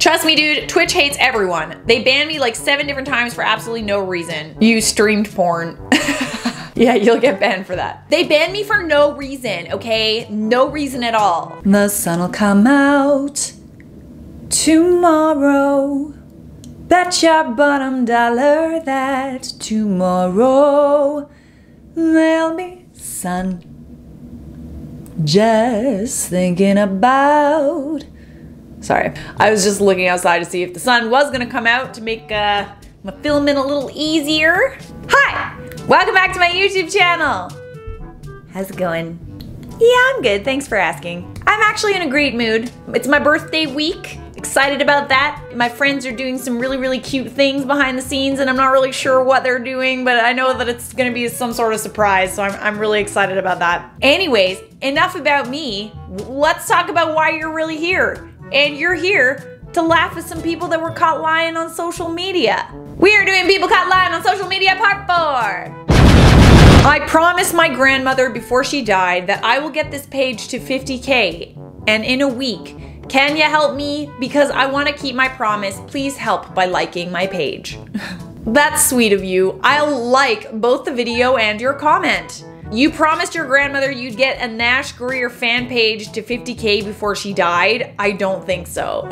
Trust me, dude, Twitch hates everyone. They banned me like 7 different times for absolutely no reason. You streamed porn. Yeah, you'll get banned for that. They banned me for no reason, okay? No reason at all. The sun'll come out tomorrow. Bet your bottom dollar that tomorrow there'll be sun. Just thinking about... Sorry, I was just looking outside to see if the sun was gonna come out to make my filming a little easier. Hi! Welcome back to my YouTube channel! How's it going? Yeah, I'm good, thanks for asking. I'm actually in a great mood. It's my birthday week. Excited about that. My friends are doing some really, really cute things behind the scenes and I'm not really sure what they're doing, but I know that it's gonna be some sort of surprise, so I'm really excited about that. Anyways, enough about me. Let's talk about why you're really here. And you're here to laugh at some people that were caught lying on social media. We are doing People Caught Lying on Social Media Part 4. I promised my grandmother before she died that I will get this page to 50K and in a week. Can you help me? Because I want to keep my promise. Please help by liking my page. That's sweet of you. I'll like both the video and your comment. You promised your grandmother you'd get a Nash Greer fan page to 50K before she died? I don't think so.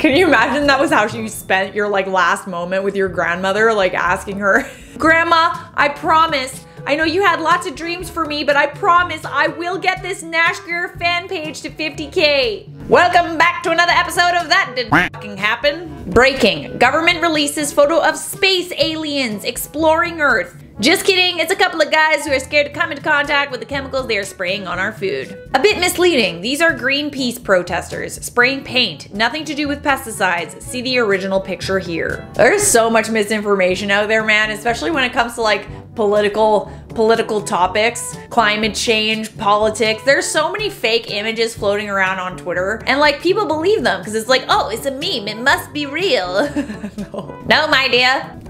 Can you imagine that was how you spent your like last moment with your grandmother, like asking her, Grandma, I promise. I know you had lots of dreams for me, but I promise I will get this Nash Greer fan page to 50K. Welcome back to another episode of That Didn't Fucking Happen. Breaking. Government releases photo of space aliens exploring Earth. Just kidding, it's a couple of guys who are scared to come into contact with the chemicals they are spraying on our food. A bit misleading, these are Greenpeace protesters spraying paint, nothing to do with pesticides. See the original picture here. There's so much misinformation out there, man, especially when it comes to like political topics, climate change, politics. There's so many fake images floating around on Twitter and like people believe them because it's like, oh, it's a meme, it must be real. No, my dear.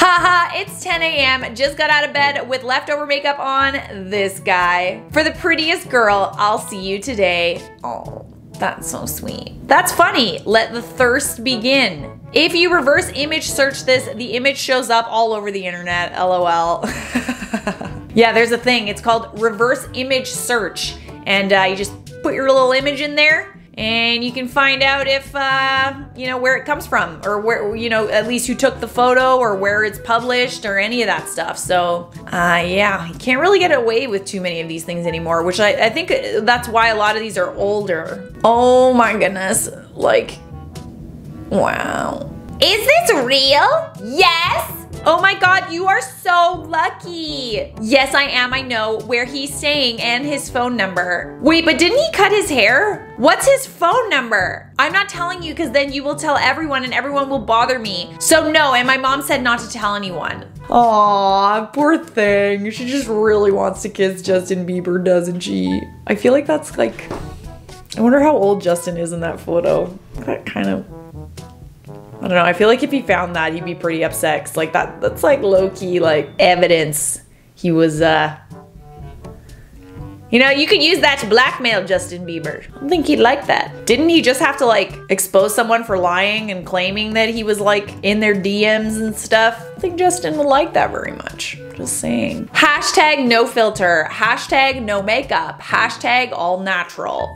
Haha, it's 10 a.m. Just got out of bed with leftover makeup on this guy. For the prettiest girl, I'll see you today. Oh, that's so sweet. That's funny. Let the thirst begin. If you reverse image search this, the image shows up all over the internet, LOL. Yeah, there's a thing. It's called reverse image search. And you just put your little image in there. And you can find out if, you know, where it comes from or where, you know, at least who took the photo or where it's published or any of that stuff. So, yeah, you can't really get away with too many of these things anymore, which I think that's why a lot of these are older. Oh my goodness. Like, wow. Is this real? Yes. Oh my God, you are so lucky. Yes, I am, I know where he's staying and his phone number. Wait, but didn't he cut his hair? What's his phone number? I'm not telling you because then you will tell everyone and everyone will bother me. So no, and my mom said not to tell anyone. Aw, poor thing. She just really wants to kiss Justin Bieber, doesn't she? I feel like that's like, I wonder how old Justin is in that photo. That kind of, I don't know, I feel like if he found that, he'd be pretty upset. 'Cause like that's like low-key like evidence he was you know, you could use that to blackmail Justin Bieber. I don't think he'd like that. Didn't he just have to like expose someone for lying and claiming that he was like in their DMs and stuff? I think Justin would like that very much. Just saying. Hashtag no filter. Hashtag no makeup. Hashtag all natural.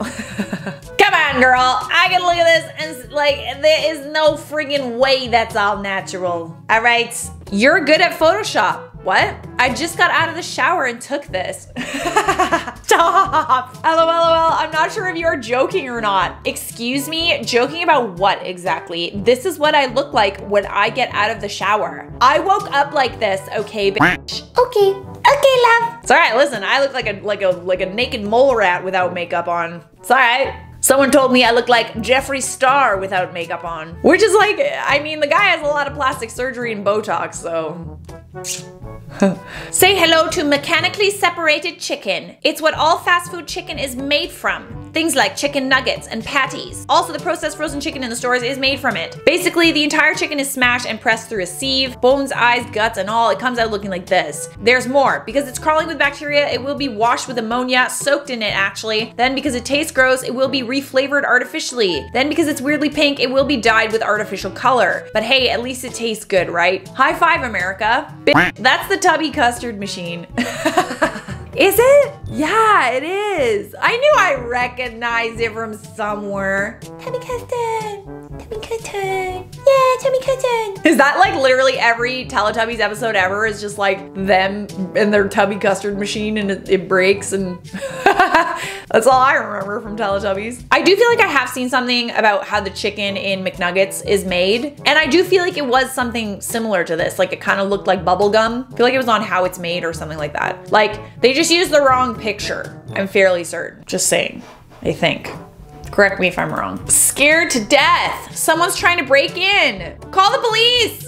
Come on, girl. I can look at this and like, there is no friggin' way that's all natural. All right. You're good at Photoshop. What? I just got out of the shower and took this. Stop. LOL. I'm not sure if you are joking or not. Excuse me? Joking about what exactly? This is what I look like when I get out of the shower. I woke up like this, okay, bitch? Okay. Okay, love. It's all right. Listen, I look like a naked mole rat without makeup on. It's all right. Someone told me I look like Jeffree Star without makeup on. Which is like, I mean, the guy has a lot of plastic surgery and Botox, so. Say hello to mechanically separated chicken. It's what all fast food chicken is made from. Things like chicken nuggets and patties. Also, the processed frozen chicken in the stores is made from it. Basically, the entire chicken is smashed and pressed through a sieve, bones, eyes, guts, and all. It comes out looking like this. There's more. Because it's crawling with bacteria, it will be washed with ammonia, soaked in it actually. Then because it tastes gross, it will be reflavored artificially. Then because it's weirdly pink, it will be dyed with artificial color. But hey, at least it tastes good, right? High five, America. That's the tubby custard machine. Is it? Yeah, it is. I knew I recognized it from somewhere. Tubby custard. Tubby custard. Yeah, tubby custard. Is that like literally every Teletubbies episode ever is just like them and their tubby custard machine and it breaks and... That's all I remember from Teletubbies. I do feel like I have seen something about how the chicken in McNuggets is made. And I do feel like it was something similar to this. Like it kind of looked like bubblegum. I feel like it was on How It's Made or something like that. Like they just used the wrong picture. I'm fairly certain. Just saying, I think. Correct me if I'm wrong. Scared to death. Someone's trying to break in. Call the police.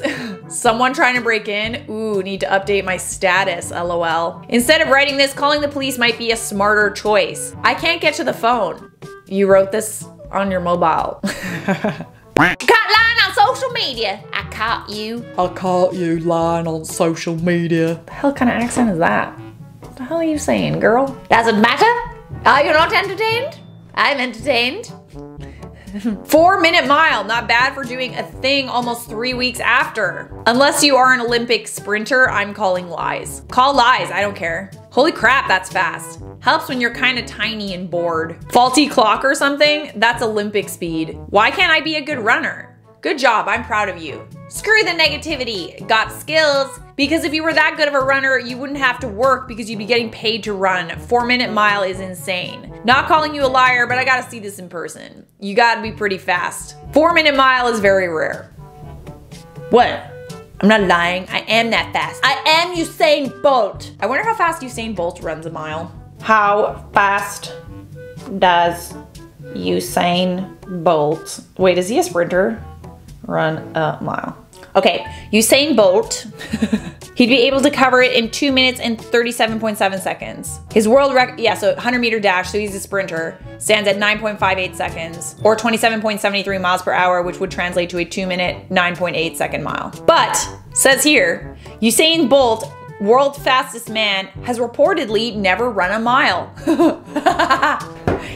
Someone trying to break in. Ooh, need to update my status, LOL. Instead of writing this, calling the police might be a smarter choice. I can't get to the phone. You wrote this on your mobile. Got lying on social media. I caught you. I caught you lying on social media. What the hell kind of accent is that? What the hell are you saying, girl? Doesn't matter. Are you not entertained? I'm entertained. 4 minute mile, not bad for doing a thing almost 3 weeks after. Unless you are an Olympic sprinter, I'm calling lies. Call lies, I don't care. Holy crap, that's fast. Helps when you're kind of tiny and bored. Faulty clock or something? That's Olympic speed. Why can't I be a good runner? Good job, I'm proud of you. Screw the negativity, got skills. Because if you were that good of a runner, you wouldn't have to work because you'd be getting paid to run. 4 minute mile is insane. Not calling you a liar, but I gotta see this in person. You gotta be pretty fast. 4 minute mile is very rare. What? I'm not lying, I am that fast. I am Usain Bolt. I wonder how fast Usain Bolt runs a mile. How fast does Usain Bolt, wait, is he a sprinter? Run a mile. Okay, Usain Bolt, he'd be able to cover it in 2 minutes and 37.7 seconds. His world record, yeah, so 100 meter dash, so he's a sprinter, stands at 9.58 seconds or 27.73 miles per hour, which would translate to a 2 minute, 9.8 second mile. But, says here, Usain Bolt, world's fastest man, has reportedly never run a mile.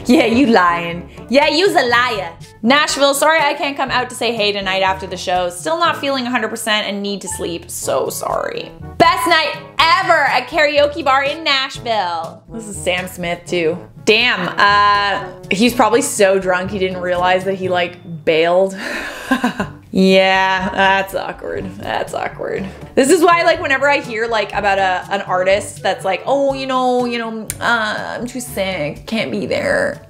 Yeah, you lying. Yeah, you's a liar. Nashville, sorry I can't come out to say hey tonight after the show. Still not feeling 100% and need to sleep. So sorry. Best night ever at karaoke bar in Nashville. This is Sam Smith too. Damn, he's probably so drunk he didn't realize that he like bailed. Yeah, that's awkward. That's awkward. This is why, like, whenever I hear like about an artist that's like, oh, I'm too sick, can't be there.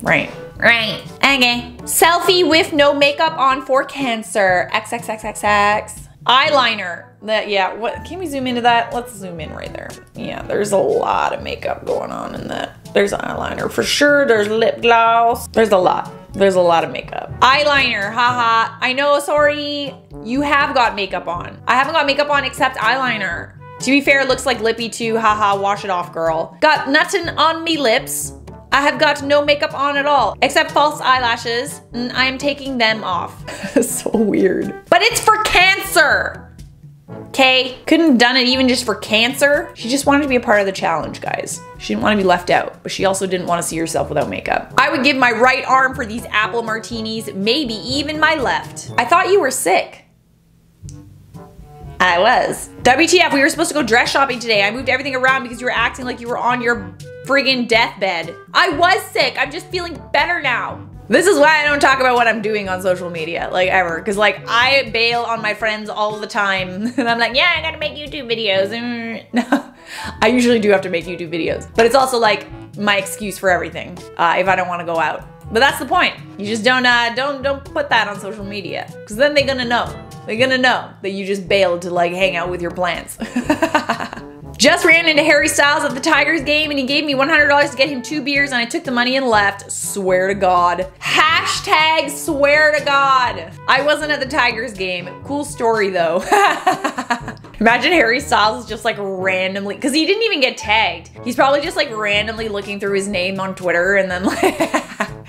Right. Right. Okay. Selfie with no makeup on for cancer. XXXXX. Eyeliner. That, yeah. What? Can we zoom into that? Let's zoom in right there. Yeah. There's a lot of makeup going on in that. There's eyeliner for sure. There's lip gloss. There's a lot. There's a lot of makeup. Eyeliner, haha. I know, sorry. You have got makeup on. I haven't got makeup on except eyeliner. To be fair, it looks like lippy too, haha. Wash it off, girl. Got nothing on me lips. I have got no makeup on at all, except false eyelashes, and I am taking them off. So weird. But it's for cancer. Okay, couldn't have done it even just for cancer. She just wanted to be a part of the challenge, guys. She didn't want to be left out, but she also didn't want to see herself without makeup. I would give my right arm for these apple martinis, maybe even my left. I thought you were sick. I was. WTF, we were supposed to go dress shopping today. I moved everything around because you were acting like you were on your friggin' deathbed. I was sick, I'm just feeling better now. This is why I don't talk about what I'm doing on social media, like ever. Cause like I bail on my friends all the time and I'm like, yeah, I gotta make YouTube videos. No, I usually do have to make YouTube videos, but it's also like my excuse for everything if I don't wanna go out. But that's the point. You just don't put that on social media cause then they're gonna know. They're gonna know that you just bailed to like hang out with your plants. Just ran into Harry Styles at the Tigers game and he gave me $100 to get him 2 beers and I took the money and left. Swear to God. Hashtag swear to God. I wasn't at the Tigers game. Cool story though. Imagine Harry Styles just like randomly, because he didn't even get tagged. He's probably just like randomly looking through his name on Twitter and then like,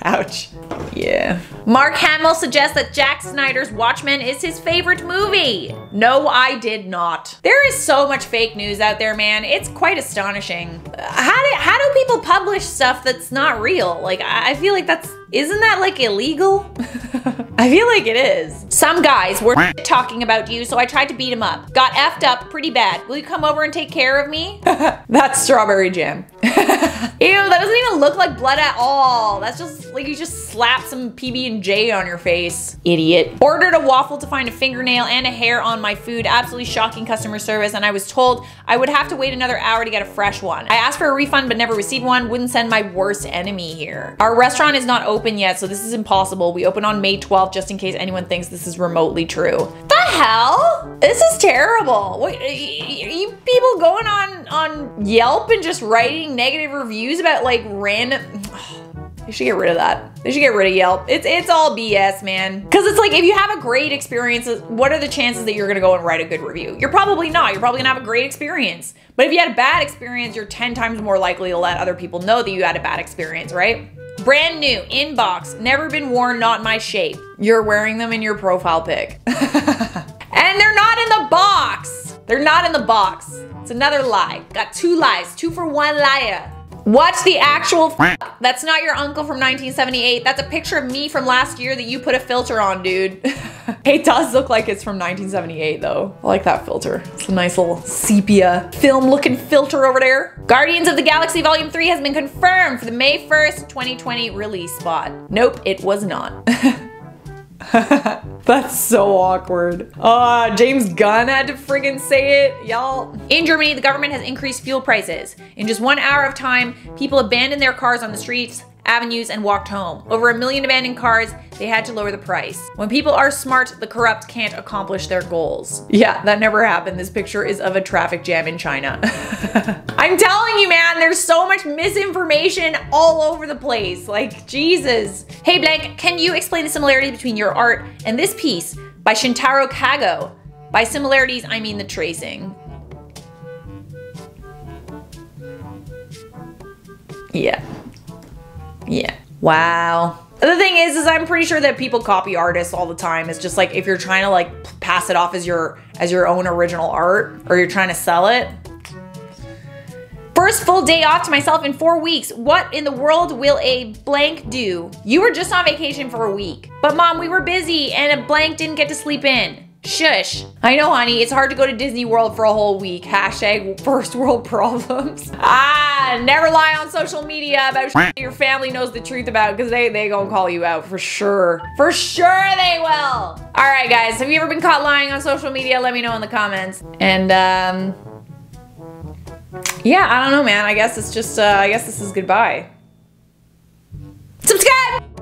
ouch. Yeah. Mark Hamill suggests that Jack Snyder's Watchmen is his favorite movie. No, I did not. There is so much fake news out there, man. It's quite astonishing. How do people publish stuff that's not real? Like, I feel like that's, isn't that like illegal? I feel like it is. Some guys were talking about you, so I tried to beat him up. Got effed up pretty bad. Will you come over and take care of me? That's strawberry jam. Ew, that doesn't even look like blood at all. That's just like you just slapped some PB&J on your face. Idiot. Ordered a waffle to find a fingernail and a hair on my food. Absolutely shocking customer service, and I was told I would have to wait another hour to get a fresh one. I asked for a refund but never received one. Wouldn't send my worst enemy here. Our restaurant is not open yet, so this is impossible. We open on May 12th just in case anyone thinks this is remotely true. The hell? This is terrible. What, you people going on Yelp and just writing negative reviews about like random... They should get rid of that. They should get rid of Yelp. It's all BS, man. Because it's like, if you have a great experience, what are the chances that you're gonna go and write a good review? You're probably not. You're probably gonna have a great experience. But if you had a bad experience, you're 10 times more likely to let other people know that you had a bad experience, right? Brand new, inbox, never been worn, not my shape. You're wearing them in your profile pic. And they're not in the box. They're not in the box. It's another lie. Got two lies, 2 for 1 liar. What's the actual f? That's not your uncle from 1978. That's a picture of me from last year that you put a filter on, dude. It does look like it's from 1978 though. I like that filter. It's a nice little sepia film looking filter over there. Guardians of the Galaxy Volume 3 has been confirmed for the May 1st, 2020 release spot. Nope, it was not. That's so awkward. James Gunn had to friggin' say it, y'all. In Germany, the government has increased fuel prices. In just 1 hour of time, people abandoned their cars on the streets, avenues, and walked home. Over 1 million abandoned cars, they had to lower the price. When people are smart, the corrupt can't accomplish their goals. Yeah, that never happened. This picture is of a traffic jam in China. I'm telling you, man, there's so much misinformation all over the place. Like, Jesus. Hey, blank, can you explain the similarity between your art and this piece by Shintaro Kago? By similarities, I mean the tracing. Yeah. Yeah. Wow. The thing is I'm pretty sure that people copy artists all the time. It's just like, if you're trying to like pass it off as your own original art, or you're trying to sell it. First full day off to myself in 4 weeks. What in the world will a blank do? You were just on vacation for a week. But mom, we were busy and a blank didn't get to sleep in. Shush. I know, honey, it's hard to go to Disney World for a whole week. Hashtag first world problems. Never lie on social media about shit your family knows the truth about, because they gonna call you out for sure. For sure they will. All right, guys, have you ever been caught lying on social media? Let me know in the comments. And yeah, I don't know, man. I guess it's just, I guess this is goodbye. Subscribe!